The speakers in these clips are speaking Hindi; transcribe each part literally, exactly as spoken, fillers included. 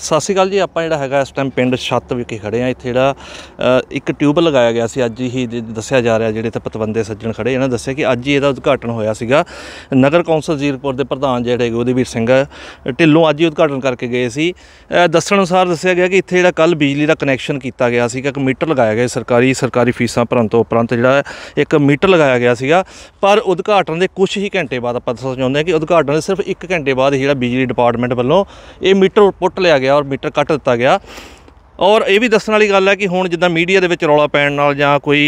ਸਤਿ ਸ਼੍ਰੀ ਅਕਾਲ ਜੀ। ਆਪਾਂ ਜਿਹੜਾ ਹੈਗਾ ਇਸ ਟਾਈਮ ਪਿੰਡ ਛੱਤ ਵਿਖੇ ਖੜੇ ਆ। ਇੱਥੇ ਜਿਹੜਾ ਇੱਕ ਟਿਊਬ ਲਗਾਇਆ ਗਿਆ ਸੀ, ਅੱਜ ਹੀ ਦੱਸਿਆ ਜਾ ਰਿਹਾ, ਜਿਹੜੇ ਤੇ ਪਤਵੰਦੇ ਸੱਜਣ ਖੜੇ ਇਹਨਾਂ ਦੱਸਿਆ ਕਿ ਅੱਜ ਹੀ ਇਹਦਾ ਉਦਘਾਟਨ ਹੋਇਆ ਸੀਗਾ। ਨਗਰ ਕੌਂਸਲ ਜ਼ੀਰਕਪੁਰ ਦੇ ਪ੍ਰਧਾਨ ਜਿਹੜੇ ਉਦੈਵੀਰ ਸਿੰਘ ਢਿੱਲੋਂ ਅੱਜ ਹੀ ਉਦਘਾਟਨ ਕਰਕੇ ਗਏ ਸੀ। ਦੱਸਣ ਅਨੁਸਾਰ ਦੱਸਿਆ ਗਿਆ ਕਿ ਇੱਥੇ ਜਿਹੜਾ ਕੱਲ੍ਹ ਬਿਜਲੀ ਦਾ ਕਨੈਕਸ਼ਨ ਕੀਤਾ ਗਿਆ ਸੀਗਾ, ਇੱਕ ਮੀਟਰ ਲਗਾਇਆ ਗਿਆ ਸਰਕਾਰੀ ਸਰਕਾਰੀ ਫੀਸਾਂ ਭਰਨ ਤੋਂ ਉਪਰੰਤ ਜਿਹੜਾ ਇੱਕ ਮੀਟਰ ਲਗਾਇਆ ਗਿਆ ਸੀਗਾ, ਪਰ ਉਦਘਾਟਨ ਦੇ ਕੁਛ ਹੀ ਘੰਟੇ ਬਾਅਦ ਆਪਾਂ ਦੱਸਣਾ ਚਾਹੁੰਦੇ ਹਾਂ ਕਿ ਉਦਘਾਟਨ ਦੇ ਸਿਰਫ ਇੱਕ ਘੰਟੇ ਬਾਅਦ ਜਿਹੜਾ ਬਿਜਲੀ ਡਿਪਾਰਟਮੈਂਟ ਵੱਲੋਂ ਇਹ ਮੀਟਰ ਪੁੱਟ ਲਿਆ गया और मीटर कट दिता गया। और ये भी दसने वाली गल है कि हुण जिद्दां मीडिया दे विच रौला पैण नाल जां कोई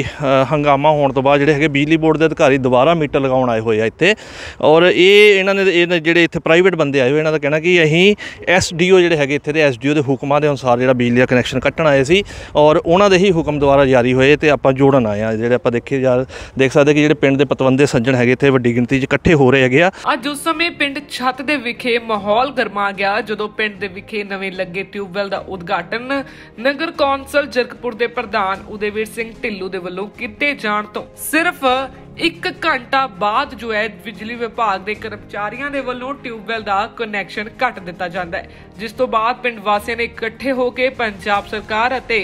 हंगामा होने तो बाद जिहड़े हैगे बिजली बोर्ड के अधिकारी दोबारा मीटर लगाउण आए हुए आ इत्थे। और ये इन्हां ने जिहड़े इत्थे प्राइवेट बंदे आए हुए इन्हां दा कहना कि अहीं एस डी ओ जिहड़े हैगे इत्थे दे एस डी ओ दे हुकमां दे अनुसार जिहड़ा बिजली दा कनैक्शन कट्टण आए सी और उन्हां दे ही हुकम द्वारा जारी होए ते आपां जोड़न आए आ। जिहड़े आपां देखे जा देख सकदे कि जिहड़े पिंड दे पतवंदे सज्जण हैगे इत्थे वड्डी गिणती च इकट्ठे हो रहे हैगे आ। अज उस समय पिंड छत्त दे विखे माहौल गरमा गया जदों पिंड दे विखे नवें लगे ट्यूबवैल दा उदघाटन नगर कौंसल ਜ਼ੀਰਕਪੁਰ ਦੇ ਪ੍ਰਧਾਨ ਉਦੈਵੀਰ ਸਿੰਘ ਢਿੱਲੋਂ ਦੇ ਵੱਲੋਂ ਕੀਤੇ ਜਾਣ ਤੋਂ ਸਿਰਫ एक घंटा बाद जो है बिजली विभाग के कर्मचारियों के वालों ट्यूबवैल का कनैक्शन कट दिता जाता है, जिस तो बाद पिंड वासियों ने इकट्ठे होकर पंजाब सरकार अते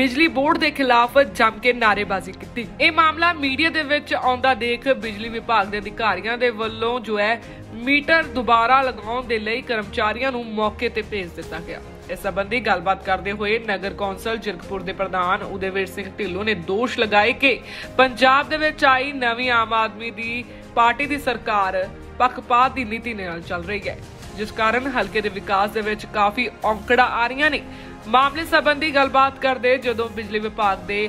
बिजली बोर्ड के खिलाफ जम के नारेबाजी की। यह मामला मीडिया दे विच आउंदा देख बिजली विभाग के अधिकारियों के वालों जो है मीटर दोबारा लगाउण दे लई कर्मचारियों नूं मौके ते भेज दिता गया। इस संबंधी गलबात करते हुए नगर कौंसल ਜ਼ੀਰਕਪੁਰ के प्रधान उदयवीर सिंह ढिल्लों ने दोष लगाए कि पंजाब दे विच आई नवी आम आदमी दी पार्टी दी सरकार पक्षपात दी नीति नाल चल रही है, जिस कारण हल्के दे विकास दे विच काफी औंकड़ा आ रही ने। मामले संबंधी गलबात करते जदों बिजली विभाग के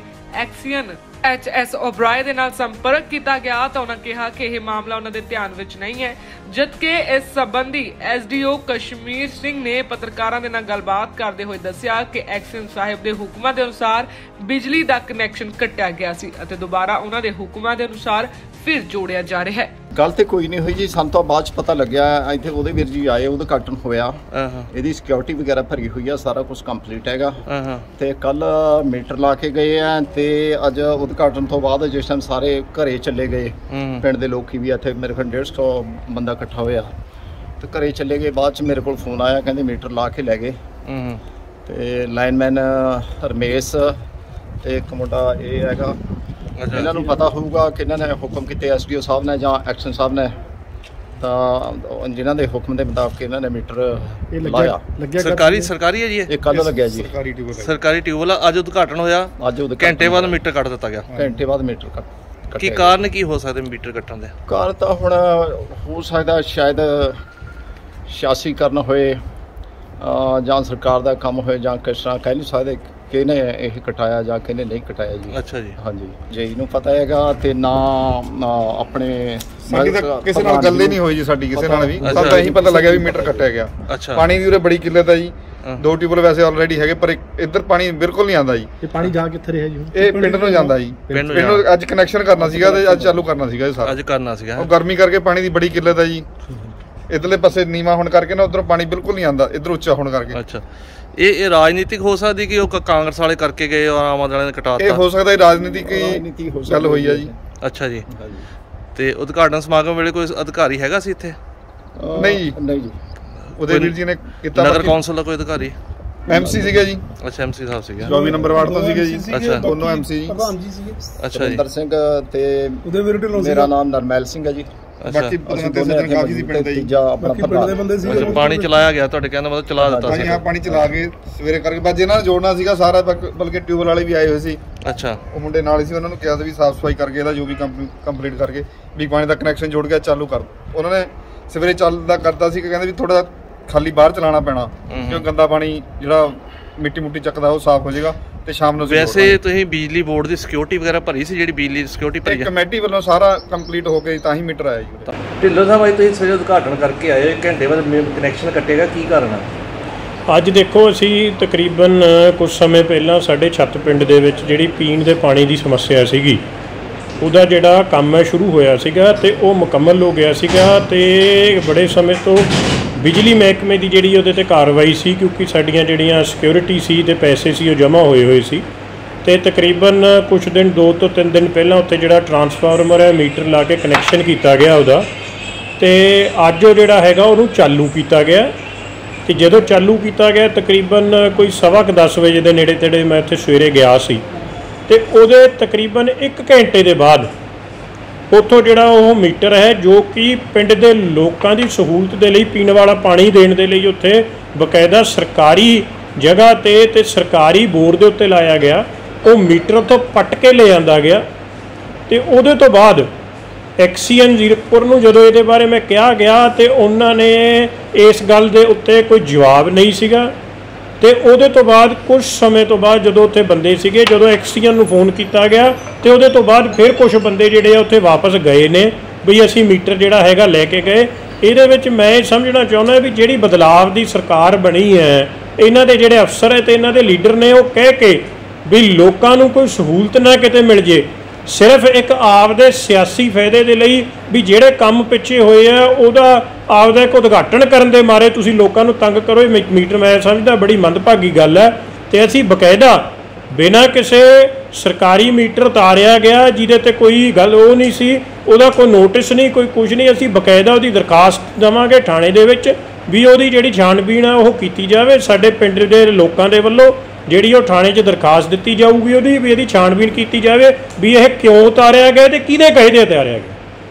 एक्सीयन एच एस ओबराय दे नाल संपर्क किया गया तो उन्होंने कहा कि यह मामला उन्होंने ध्यान विच नहीं है, जबकि इस संबंधी S D O Kashmir Singh ने पत्रकारों के नाल गलबात करते हुए दस्सिया कि एक्सीयन साहिब के हुक्मां के अनुसार बिजली का कनैक्शन कट्टिया गया सी अते दोबारा उन्होंने हुक्मां के अनुसार फिर जोड़िया जा रहा है। गल तो कोई नहीं हुई जी, सानू तो बाद पता लग्या इत्थे उदयवीर जी आए उद्घाटन होया, इहदी सिक्योरिटी वगैरह भरी हुई है, सारा कुछ कंप्लीट हैगा ते कल मीटर ला के गए हैं ते अज उद्घाटन तो बाद जिस टाइम सारे घरे चले गए पिंड दे लोकी भी इत्थे मेरे खिल डेढ़ सौ बंदा इकट्ठा होया ते घरे चले गए। बाद च मेरे कोल फोन आया कहंदे मीटर ला के लै गए ते लाइनमैन रमेश ते एक मुंडा ये हैगा ਇਹਨਾਂ ਨੂੰ ਪਤਾ ਹੋਊਗਾ ਕਿ ਇਹਨਾਂ ਨੇ ਹੁਕਮ ਕੀਤੇ ਐਸ ਡੀ ਓ ਸਾਹਿਬ ਨੇ ਜਾਂ ਐਕਸ਼ਨ ਸਾਹਿਬ ਨੇ, ਤਾਂ ਜਿਨ੍ਹਾਂ ਦੇ ਹੁਕਮ ਦੇ ਮੁਤਾਬਕ ਇਹਨਾਂ ਨੇ ਮੀਟਰ ਲਾਇਆ। ਸਰਕਾਰੀ ਸਰਕਾਰੀ ਹੈ ਜੀ, ਇਹ ਕੱਲ ਲੱਗਿਆ ਜੀ ਸਰਕਾਰੀ ਟਿਊਬਲ ਸਰਕਾਰੀ ਟਿਊਬਲ ਅੱਜ ਉਦਘਾਟਨ ਹੋਇਆ, ਅੱਜ ਘੰਟੇ ਬਾਅਦ ਮੀਟਰ ਕੱਟ ਦਿੱਤਾ ਗਿਆ। ਘੰਟੇ ਬਾਅਦ ਮੀਟਰ ਕੱਟ ਕੀ ਕਾਰਨ ਕੀ ਹੋ ਸਕਦਾ ਮੀਟਰ ਕੱਟਣ ਦੇ? ਕਾਰਨ ਤਾਂ ਹੁਣ ਹੋ ਸਕਦਾ ਸ਼ਾਇਦ ਸਿਆਸੀਕਰਨ ਹੋਏ ਜਾਂ ਸਰਕਾਰ ਦਾ ਕੰਮ ਹੋਏ ਜਾਂ ਕਿਸ ਤਰ੍ਹਾਂ ਕਹਿ ਨਹੀਂ ਸਕਦੇ ਕਿਹਨੇ ਇਹ ਕਟਾਇਆ ਜਾਂ ਕਿਹਨੇ ਨਹੀਂ ਕਟਾਇਆ ਜੀ। ਅੱਛਾ ਜੀ, ਹਾਂਜੀ ਜੇ ਇਹਨੂੰ ਪਤਾ ਹੈਗਾ ਤੇ ਨਾ ਆਪਣੇ ਕਿਸੇ ਨਾਲ ਗੱਲ ਹੀ ਨਹੀਂ ਹੋਈ ਜੀ ਸਾਡੀ, ਕਿਸੇ ਨਾਲ ਵੀ ਸਭ ਦਾ ਇਹੀ ਪਤਾ ਲੱਗਿਆ ਵੀ ਮੀਟਰ ਕੱਟਿਆ ਗਿਆ। ਪਾਣੀ ਦੀ ਉਰੇ ਬੜੀ ਕਿੱਲਤ ਹੈ ਜੀ, ਦੋ ਟਿਊਬਲ ਵੈਸੇ ਆਲਰੇਡੀ ਹੈਗੇ ਪਰ ਇੱਧਰ ਪਾਣੀ ਬਿਲਕੁਲ ਨਹੀਂ ਆਉਂਦਾ ਜੀ। ਇਹ ਪਾਣੀ ਜਾ ਕਿੱਥੇ ਰਿਹਾ ਜੀ? ਇਹ ਪਿੰਡ ਨੂੰ ਜਾਂਦਾ ਜੀ, ਪਿੰਡ ਨੂੰ ਅੱਜ ਕਨੈਕਸ਼ਨ ਕਰਨਾ ਸੀਗਾ ਤੇ ਅੱਜ ਚਾਲੂ ਕਰਨਾ ਸੀਗਾ ਜੀ, ਸਾਰਾ ਅੱਜ ਕਰਨਾ ਸੀਗਾ। ਉਹ ਗਰਮੀ ਕਰਕੇ ਪਾਣੀ ਦੀ ਬੜੀ ਕਿੱਲਤ ਹੈ ਜੀ, ਇੱਧਰਲੇ ਪਾਸੇ ਨੀਵਾਂ ਹੋਣ ਕਰਕੇ ਨਾ ਉੱਧਰੋਂ ਪਾਣੀ ਬਿਲਕੁਲ ਨਹੀਂ ਆਉਂਦਾ, ਇੱਧਰ ਉੱਚਾ ਹੋਣ ਕਰਕੇ। ਅੱਛਾ, ਇਹ ਇਹ ਰਾਜਨੀਤਿਕ ਹੋ ਸਕਦੀ ਕਿ ਉਹ ਕਾਂਗਰਸ ਵਾਲੇ ਕਰਕੇ ਗਏ ਔਰ ਆਮ ਆਦਮੀ ਵਾਲਿਆਂ ਨੇ ਕਟਾਤਾ, ਇਹ ਹੋ ਸਕਦਾ ਰਾਜਨੀਤਿਕ ਗੱਲ ਹੋਈ ਆ ਜੀ। ਅੱਛਾ ਜੀ, ਤੇ ਉਦਘਾਟਨ ਸਮਾਗਮ ਵੇਲੇ ਕੋਈ ਅਧਿਕਾਰੀ ਹੈਗਾ ਸੀ ਇੱਥੇ? ਨਹੀਂ ਜੀ, ਨਹੀਂ ਜੀ, ਉਦੈਵੀਰ ਜੀ ਨੇ ਕੀਤਾ। ਨਗਰ ਕੌਂਸਲ ਦਾ ਕੋਈ ਅਧਿਕਾਰੀ ਐਮਸੀ ਸੀਗਾ ਜੀ? ਅੱਛਾ, ਐਮਸੀ ਸਾਹਿਬ ਸੀਗਾ, ਚੌਵੀ ਨੰਬਰ ਵਾਰਡ ਤੋਂ ਸੀਗਾ ਜੀ। ਅੱਛਾ, ਦੋਨੋਂ ਐਮਸੀ ਜੀ, ਪ੍ਰਧਾਨ ਜੀ ਸੀਗੇ। ਅੱਛਾ ਜੀ, ਸਿੰਘ ਤੇ ਉਦੈਵੀਰ ਢਿੱਲੋਂ, ਮੇਰਾ ਨਾਮ ਨਰਮੈਲ ਸਿੰਘ ਹੈ ਜੀ। ਬਾਕੀ ਪਾਣੀ ਚਲਾਇਆ ਗਿਆ ਤੁਹਾਡੇ ਕਹਿੰਦਾ ਮਤਲਬ ਚਲਾ ਦਿੱਤਾ ਸੀ? ਹਾਂ, ਪਾਣੀ ਚਲਾ ਕੇ ਸਵੇਰੇ ਕਰਕੇ ਬਸ ਇਹਨਾਂ ਨੇ ਜੋੜਨਾ ਸੀਗਾ ਸਾਰਾ, ਬਲਕਿ ਟਿਊਬਲ ਵਾਲੇ ਵੀ ਆਏ ਹੋਏ ਸੀ। ਅੱਛਾ, ਉਹ ਮੁੰਡੇ ਨਾਲ ਸੀ, ਉਹਨਾਂ ਨੂੰ ਕਿਹਾ ਸੀ ਵੀ ਸਾਫ਼ ਸਫਾਈ ਕਰਕੇ ਇਹਦਾ ਜੋ ਵੀ ਕੰਪਲੀਟ ਕਰਕੇ ਵੀ ਪਾਣੀ ਦਾ ਕਨੈਕਸ਼ਨ ਜੋੜ ਕੇ ਚਾਲੂ ਕਰ ਦਿਓ। ਉਹਨਾਂ ਨੇ ਸਵੇਰੇ ਚੱਲਦਾ ਕਰਤਾ ਸੀ ਕਿ ਕਹਿੰਦੇ ਵੀ ਥੋੜਾ ਖਾਲੀ ਬਾਹਰ ਚਲਾਉਣਾ ਪੈਣਾ ਕਿਉਂਕਿ ਗੰਦਾ ਪਾਣੀ ਜਿਹੜਾ ਮਿੱਟੀ ਮੁੱਟੀ ਚੱਕਦਾ ਉਹ ਸਾਫ਼ ਹੋ ਜਾਏਗਾ ਤੇ ਸ਼ਾਮ ਨੂੰ। ਵੈਸੇ ਤੁਸੀਂ ਬਿਜਲੀ ਬੋਰਡ ਦੀ ਸਿਕਿਉਰਿਟੀ ਵਗੈਰਾ ਭਰੀ ਸੀ? ਜਿਹੜੀ ਬਿਜਲੀ ਸਿਕਿਉਰਿਟੀ ਭਰੀ ਕਮੇਟੀ ਵੱਲੋਂ ਸਾਰਾ ਕੰਪਲੀਟ ਹੋ ਕੇ ਤਾਂ ਹੀ ਮੀਟਰ ਆਇਆ ਜੀ। ਢਿੱਲੋਂ ਸਾਹਿਬ ਅੱਜ ਤੁਸੀਂ ਸਵੇਰੇ ਉਦਘਾਟਨ ਕਰਕੇ ਆਏ, ਘੰਟੇ ਬਾਅਦ ਕਨੈਕਸ਼ਨ ਕੱਟੇਗਾ, ਕੀ ਕਾਰਨ ਆ? ਅੱਜ ਦੇਖੋ, ਅਸੀਂ ਤਕਰੀਬਨ ਕੁਝ ਸਮੇਂ ਪਹਿਲਾਂ ਸਾਡੇ ਛੱਤ ਪਿੰਡ ਦੇ ਵਿੱਚ ਜਿਹੜੀ ਪੀਣ ਦੇ ਪਾਣੀ ਦੀ ਸਮੱਸਿਆ ਸੀਗੀ ਉਹਦਾ ਜਿਹੜਾ ਕੰਮ ਹੈ ਸ਼ੁਰੂ ਹੋਇਆ ਸੀਗਾ ਤੇ ਉਹ ਮੁਕੰਮਲ ਹੋ ਗਿਆ ਸੀਗਾ ਤੇ ਬੜੇ ਸਮੇਂ ਤੋਂ ਬਿਜਲੀ ਮਹਿਕਮੇ ਦੀ ਜਿਹੜੀ ਉਹਦੇ 'ਤੇ ਕਾਰਵਾਈ ਸੀ ਕਿਉਂਕਿ ਸਾਡੀਆਂ ਜਿਹੜੀਆਂ ਸਿਕਿਉਰਿਟੀ ਸੀ ਅਤੇ ਪੈਸੇ ਸੀ ਉਹ ਜਮ੍ਹਾਂ ਹੋਏ ਹੋਏ ਸੀ ਅਤੇ ਤਕਰੀਬਨ ਕੁਛ ਦਿਨ ਦੋ ਤੋਂ ਤਿੰਨ ਦਿਨ ਪਹਿਲਾਂ ਉੱਥੇ ਜਿਹੜਾ ਟਰਾਂਸਫਾਰਮਰ ਹੈ ਮੀਟਰ ਲਾ ਕੇ ਕਨੈਕਸ਼ਨ ਕੀਤਾ ਗਿਆ ਉਹਦਾ, ਅਤੇ ਅੱਜ ਉਹ ਜਿਹੜਾ ਹੈਗਾ ਉਹਨੂੰ ਚਾਲੂ ਕੀਤਾ ਗਿਆ कि जो चालू किया गया तकरीबन कोई सवा क दस बजे के नेड़े तेड़े मैं उत्थे सवेरे गया सी ते उहदे तकरीबन एक घंटे के बाद उत्थों जिहड़ा वो मीटर है जो कि पिंड दे लोकां दी सहूलत दे लई पीण वाला पानी देण दे लई उत्थे बकायदा सरकारी जगह ते ते सरकारी बोर्ड दे उत्ते लाया गया। वो मीटर तो पट के ले आंदा गया ते उहदे तो बाद एक्सीएन जीरकपुर नूं जदों इहदे बारे मैं कहा गया तो उन्होंने इस गल दे उत्ते कोई जवाब नहीं सीगा ते उहदे तो बाद कुछ समय तो बाद जदों उत्थे बंदे सीगे जदों एक्सीएन नूं फोन किया गया तो उहदे तो बाद फिर कुछ बंदे जिहड़े उत्थे वापस गए ने भी असी मीटर जिहड़ा हैगा लैके गए। इहदे विच मैं समझना चाहुंदा भी जिहड़ी बदलाव दी सरकार बनी है इन्हां दे जिहड़े अफसर है ते इन्हां दे लीडर ने वो कह के भी लोकां नूं कोई सहूलत ना किते मिल जे सिर्फ एक आपदे सियासी फायदे के लिए भी जोड़े काम पिछे हुए है वह आपदा एक उदघाटन करने के मारे तुसी लोगों को तंग करो। मीटर मैं समझदा बड़ी मंदभागी गल है तो असी बकायदा बिना किसी सरकारी मीटर उतारिया गया जिदे कोई गल वो नहीं सी उहदा कोई नोटिस नहीं कोई कुछ नहीं असी बकायदा उसकी दरखास्त देवांगे थाणे दे विच भी उहदी जिहड़ी छानबीन है वो की जाए। साडे पिंड दे लोकां दे वल्लों जी थाने च दरखास्त दी जाऊगी वो भी यदि छानबीन की जाए भी यह क्यों उतारिया गया तो किहदे कहदे उतारिया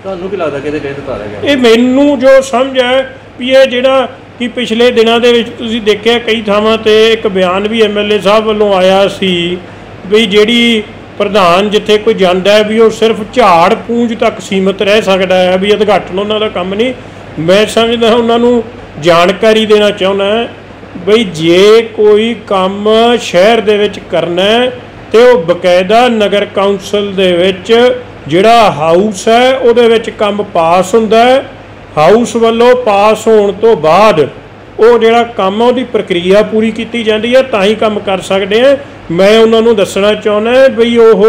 गया। ये मैनू जो समझ है भी ये जिहड़ा कि पिछले दिनों के तुसीं देखिया कई थावां ते एक बयान भी एम एल ए साहब वालों आया सी भी जिहड़ी प्रधान जिथे कोई जांदा है भी वो सिर्फ झाड़ पूंज तक सीमित रह सकता है भी उद्घाटन उन्हों का काम नहीं। मैं समझदा उन्होंने जानकारी देना चाहुंदा बई जे कोई काम शहर दे विच करना तो वह बकायदा नगर काउंसल दे विच जिहड़ा हाउस है उहदे विच काम पास हुंदा है। हाउस वालों पास होने तो बाद वो जिहड़ा काम उहदी प्रक्रिया पूरी की जाती है तां ही काम कर सकते हैं। मैं उन्होंने दसना चाहुंदा बई ओह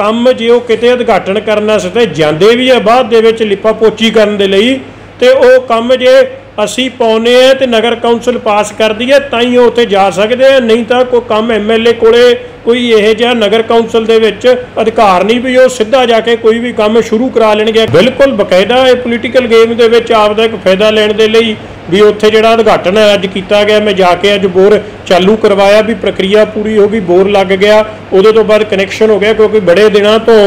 काम जे वो किते उद्घाटन करना सते जांदे भी है बाद दे विच लिपा पोची करन दे लई ते वो काम जे असी पाने हैं तो नगर काउंसिल पास करती है तां ही उत्थे जा सकते हैं नहीं तो कोई काम एम एल ए कोले कोई इहो जिहा नगर काउंसिल दे विच अधिकार नहीं भी वो सीधा जाके कोई भी काम शुरू करा लेणगे। बिल्कुल बकायदा ये पोलीटिकल गेम दे विच आपदा एक फायदा लैण दे लई भी उत्थे जिहड़ा उद्घाटन अज किया गया मैं जाके अज बोर चालू करवाया भी प्रक्रिया पूरी हो गई बोर लग गया उहदे तो बाद कनैक्शन हो गया क्योंकि बड़े दिनों तो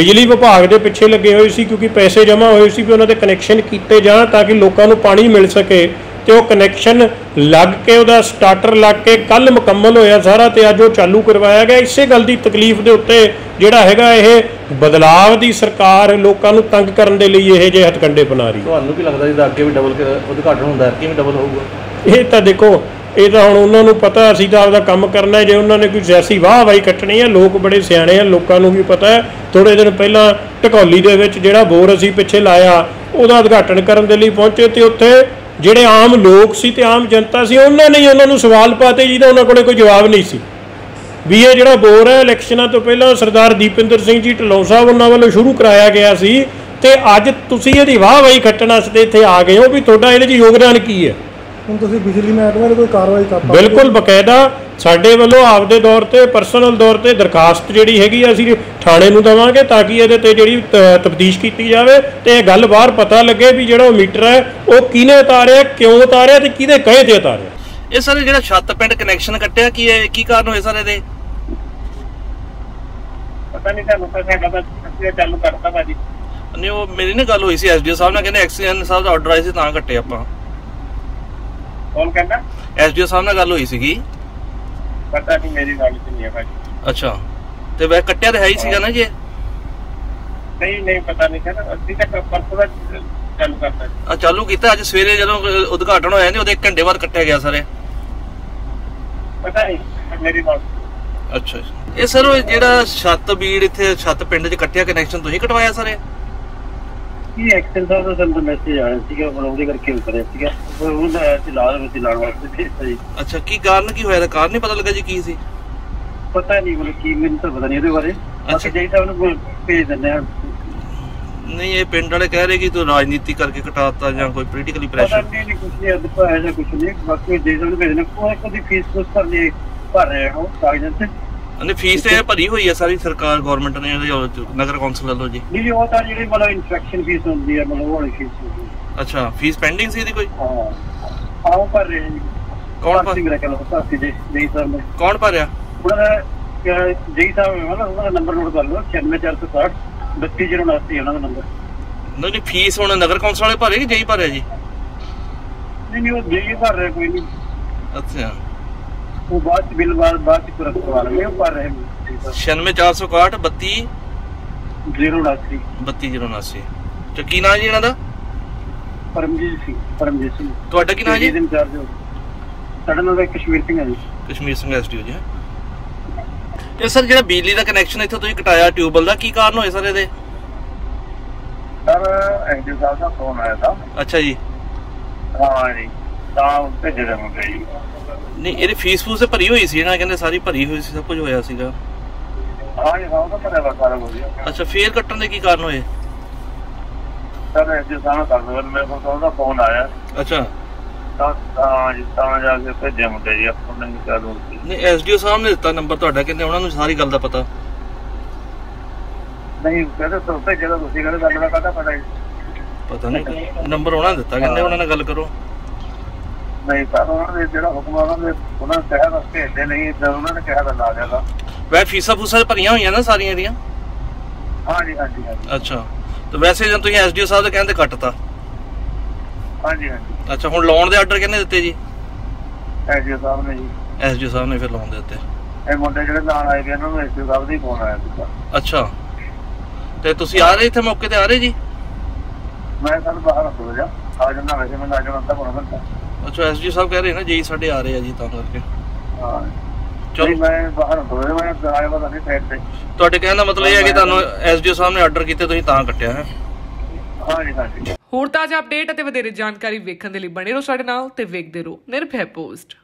बिजली विभाग के पिछे लगे हुए सी क्योंकि पैसे जमा हुए सी भी उन्होंने कनैक्शन किए जाए ताकि लोगों को पानी मिल सके तो वह कनैक्शन लग के वह स्टार्टर लग के कल मुकम्मल होया सारा तो अज वो चालू करवाया गया। इस गल की तकलीफ के उत्ते जिहड़ा हैगा यह बदलाव की सरकार लोगों को तंग करने के लिए यह जे हथकंडे बना रही। तुहानूं की लगदा जिद्दां अगे भी डबल उद्घाटन हुंदा है किवें डबल होऊगा ये तां देखो ये तो हुण उन्हां नूं पता असीं तां आपदा कम करना है जे उन्होंने कोई सियासी वाह वाही कट्टनी है लोग बड़े सियाणे हैं लोगों को भी पता है। थोड़े दिन पहला ढकौली दे विच जिहड़ा बोर असीं पिछे लाया उहदा उद्घाटन करन दे लई पहुंचे तो उत्थे ਜਿਹੜੇ आम लोग सी ते आम जनता सी उन्होंने नहीं उन्होंने सवाल पाते जिहदा उन्होंने कोले कोई जवाब नहीं सी भी ये जिहड़ा बोर है इलैक्शनां तो पहलां सरदार दीपिंदर सिंह जी ढिल्लों साहब उन्होंने वालों शुरू कराया गया सी ते अज तुसीं इहदी वाह वाही खट्टण वास्ते इत्थे आ गए हो भी तुहाडा इहदे 'च योगदान की है। हुण तुसीं बिजली महकमे कोई कार्रवाई कर बिल्कुल बकायदा साडे वल्लों आपदे दौर ते परसनल दौर ते दरखास्त जिहड़ी हैगी असीं थाणे नूं देवांगे ताकि इहदे ते जिहड़ी तफ्तीश कीती जावे ते इह गल बाहर पता लगे भी जिहड़ा मीटर है वो किहने उतारिया क्यों उतारिया ते किहदे कहे ते उतारिया। इह सारे जिहड़ा छत पिंड कनैक्शन कट्टिया की है की कारण होए सारे दे पता नहीं तां लोकां साडा बस कट्टिया चालू करता भाजी नहीं वो मेरी ना गल होई सी एसडीओ साहब नाल कहने एक्सीएन साहब दा आर्डर आया सी तां कट्टे आपां कौन कहंदा एसडीओ साहब नाल गल होई सीगी पता नहीं मेरी नॉलेज नहीं है भाई। अच्छा तो वह कट्टिया तो है ही सीगा ना जी नहीं नहीं पता नहीं सर अभी तक परसों चालू करता है चालू किया आज सवेरे जो उद्घाटन होया नहीं एक घंटे बाद कट्टिया गया सर पता नहीं मेरी नॉलेज। अच्छा ये सर जेड़ा छत बीड़ इत्थे छत पिंड च कट्टिया कनैक्शन तुसीं कटवाया सर ये एक्सेल दा तो मैसेज आया सीगा बनाउंदे करके उतरिਆ सीगा ਹੁਣ ਚਲਾਉਣ ਵਿੱਚ ਲਾਉਣ ਵਾਸਤੇ ਸਹੀ। ਅੱਛਾ ਕੀ ਕਾਰਨ ਕੀ ਹੋਇਆ ਦਾ ਕਾਰਨ ਨਹੀਂ ਪਤਾ ਲੱਗਾ ਜੀ ਕੀ ਸੀ ਪਤਾ ਨਹੀਂ ਮੈਨੂੰ ਕੀ ਮੈਨੂੰ ਤਾਂ ਪਤਾ ਨਹੀਂ ਇਹਦੇ ਬਾਰੇ ਅਸੀਂ ਜੇ ਤਾਂ ਉਹਨੂੰ ਭੇਜ ਦਿੰਦੇ ਹਾਂ ਨਹੀਂ ਇਹ ਪਿੰਡ ਵਾਲੇ ਕਹਿ ਰਹੇ ਕਿ ਤੂੰ ਰਾਜਨੀਤੀ ਕਰਕੇ ਘਟਾਤਾ ਜਾਂ ਕੋਈ ਪੋਲੀਟੀਕਲੀ ਪ੍ਰੈਸ਼ਰ ਪਤਾ ਨਹੀਂ ਕੁਝ ਨਹੀਂ ਅਦਪਾ ਹੈ ਜਾਂ ਕੁਝ ਨਹੀਂ ਬਾਕੀ ਜੇ ਤਾਂ ਉਹਨੂੰ ਭੇਜਣਾ ਕੋਈ ਕੋਈ ਫੀਸ ਕੋਸ ਭਰਨੀ ਭਰ ਰਹੇ ਹੋ ਕਾਗਜ਼ਾਂ ਤੇ अने फीस तो भरी हुई है सारी सरकार गवर्नमेंट ने नगर कौंसल वालों जी नहीं जी वो तो जी मतलब इंस्पेक्शन फीस होती है मतलब वो वाली फीस। अच्छा फीस पेंडिंग सी थी कोई हां आओ पर रहे हैं कौन पर जी सर में कौन पर जी साहब नंबर नोट कर लो छियानवे चार सौ साठ बत्ती जीरो उनासी नंबर जी। फीस हम नगर कौंसल वाले भरे कि जी भरे जी? नहीं नहीं वो जी भर रहे कोई नहीं। अच्छा वो बाद बिल बाद पूरा करवा लेंगे वो भर रहे छियानवे चार सौ साठ बत्ती जीरो उनासी बत्ती जीरो उनासी। तो की नाम जी इन्हों का? परमजीत सिंह। परमजीत सिंह ਤੁਹਾਡਾ ਕੀ ਨਾਮ ਜੀ? ਇੰਚਾਰਜ ਹੋ ਸਾਡਾ ਨਾਮ ਕਸ਼ਮੀਰ ਸਿੰਘ ਹੈ ਜੀ। ਕਸ਼ਮੀਰ ਸਿੰਘ ਐਸਟੀਓ ਜੀ। ਤੇ ਸਰ ਜਿਹੜਾ ਬਿਜਲੀ ਦਾ ਕਨੈਕਸ਼ਨ ਇੱਥੇ ਤੁਸੀਂ ਕਟਾਇਆ ਟਿਊਬਲ ਦਾ ਕੀ ਕਾਰਨ ਹੋਇਆ ਸਰ ਇਹਦੇ? ਸਰ ਐਂਡੀ ਸਾਹਿਬ ਦਾ ਫੋਨ ਆਇਆ ਤਾਂ। ਅੱਛਾ ਜੀ। ਹਾਂ ਜੀ ਤਾਂ ਉੱਤੇ ਜਿਹੜਾ ਮੁੰਡਾ ਜੀ ਨਹੀਂ ਇਹਦੀ ਫੀਸ ਫੂਸ ਭਰੀ ਹੋਈ ਸੀ ਨਾ ਕਹਿੰਦੇ ਸਾਰੀ ਭਰੀ ਹੋਈ ਸੀ ਸਭ ਕੁਝ ਹੋਇਆ ਸੀਗਾ। ਹਾਂ ਜੀ ਹਾਂ ਉਹ ਤਾਂ ਭਰਿਆ ਸਾਰਾ ਹੋ ਗਿਆ। ਅੱਛਾ ਫੇਰ ਕੱਟਣ ਦੇ ਕੀ ਕਾਰਨ ਹੋਏ? सर ऐसे सारा करदे मेरे को थोड़ा फोन आया। अच्छा हां जी तां जाके भेजे मुंडे जी अपन ने चालू नहीं एसडीओ साहब ने ਦਿੱਤਾ ਨੰਬਰ ਤੁਹਾਡਾ ਕਹਿੰਦੇ ਉਹਨਾਂ ਨੂੰ ਸਾਰੀ ਗੱਲ ਦਾ ਪਤਾ ਨਹੀਂ ਕਹਿੰਦੇ ਤੁਸੀਂ ਜਿਹੜਾ ਤੁਸੀਂ ਕਹਿੰਦੇ ਗੱਲ ਦਾ ਪਤਾ ਪਤਾ ਪਤਾ ਨਹੀਂ ਨੰਬਰ ਉਹਨਾਂ ਦਿੱਤਾ ਕਹਿੰਦੇ ਉਹਨਾਂ ਨਾਲ ਗੱਲ ਕਰੋ ਨਹੀਂ ਸਰ ਉਹਨਾਂ ਨੇ ਜਿਹੜਾ ਹੁਕਮ ਆਇਆ ਉਹਨਾਂ ਨੇ ਕਿਹਾ ਰਸਤੇ ਇੱਥੇ ਨਹੀਂ ਜਦੋਂ ਉਹਨਾਂ ਨੇ ਕਿਹਾ ਤਾਂ ਲਾ ਜਾਗਾ। ਵੈ ਫੀਸਾਂ ਫੂਸਾਂ ਭਰੀਆਂ ਹੋਈਆਂ ਨਾ ਸਾਰੀਆਂ ਦੀਆਂ? हां जी हां जी। अच्छा तो वैसे जब तुम एसडीओ साहब तो कहते कटता। हाँ जी हाँ जी। अच्छा हम लोन के आर्डर किसने दिते जी? एसडीओ साहब ने जी। एसडीओ साहब ने फिर लोन देते ए मुंडे जेडे लान आए गए उन्होंने एसडीओ साहब दा ही फोन आया था। अच्छा ते तुसी आ रहे इथे मौके ते आ रहे जी? मैं सर बाहर हो जा आ जाना वैसे मैं आ जाना पौना घंटा। अच्छा एसडीओ साहब कह रहे ना जी साडे आ रहे हैं जी तां करके। हां चलो मैं बाहर हो रहा मैं आया पता नहीं साइड पे। ਤੁਹਾਡੇ ਕਹਿਣ ਦਾ ਮਤਲਬ ਇਹ ਹੈ ਕਿ ਤੁਹਾਨੂੰ ਐਸਡੀਓ ਸਾਹਿਬ ਨੇ ਆਰਡਰ ਕੀਤੇ ਤੁਸੀਂ ਤਾਂ ਕੱਟਿਆ ਹੈ? ਹਾਂ ਜੀ ਹਾਂ ਜੀ। ਹੋਰ ਤਾਜ਼ਾ ਅਪਡੇਟ ਅਤੇ ਵਧੇਰੇ ਜਾਣਕਾਰੀ ਵੇਖਣ ਦੇ ਲਈ ਬਣੇ ਰਹੋ ਸਾਡੇ ਨਾਲ ਤੇ ਵੇਖਦੇ ਰਹੋ ਨਿਰਭੈ ਪੋਸਟ।